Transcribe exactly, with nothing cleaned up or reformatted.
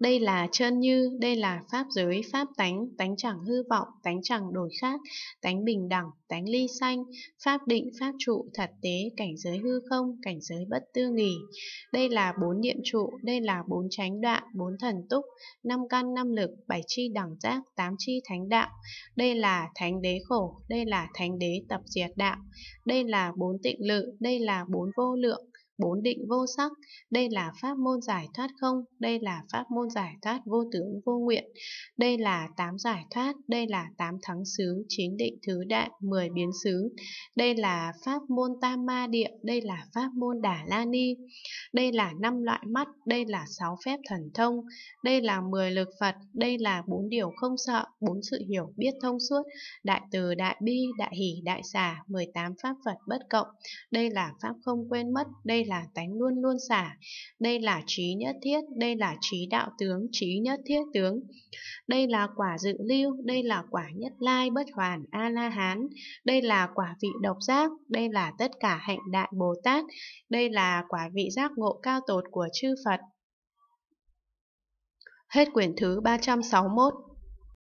Đây là chân như, đây là pháp giới, pháp tánh, tánh chẳng hư vọng, tánh chẳng đổi khác, tánh bình đẳng, tánh ly sanh, pháp định, pháp trụ, thật tế, cảnh giới hư không, cảnh giới bất tư nghỉ. Đây là bốn niệm trụ, đây là bốn chánh đoạn, bốn thần túc, năm căn năm lực, bảy chi đẳng giác, tám chi thánh đạo. Đây là thánh đế khổ, đây là thánh đế tập diệt đạo. Đây là bốn tịnh lự, đây là bốn vô lượng, bốn định vô sắc. Đây là pháp môn giải thoát không, đây là pháp môn giải thoát vô tướng vô nguyện. Đây là tám giải thoát, đây là tám thắng xứ, chín định thứ đại, mười biến xứ. Đây là pháp môn tam ma địa, đây là pháp môn Đà La Ni. Đây là năm loại mắt, đây là sáu phép thần thông. Đây là mười lực Phật, đây là bốn điều không sợ, bốn sự hiểu biết thông suốt, đại từ đại bi, đại hỷ đại xả, mười tám pháp Phật bất cộng. Đây là pháp không quên mất, đây Đây là tánh luôn luôn xả. Đây là trí nhất thiết, đây là trí đạo tướng, trí nhất thiết tướng. Đây là quả dự lưu, đây là quả nhất lai bất hoàn a la hán. Đây là quả vị độc giác, đây là tất cả hạnh đại Bồ Tát. Đây là quả vị giác ngộ cao tột của chư Phật. Hết quyển thứ ba trăm sáu mươi mốt.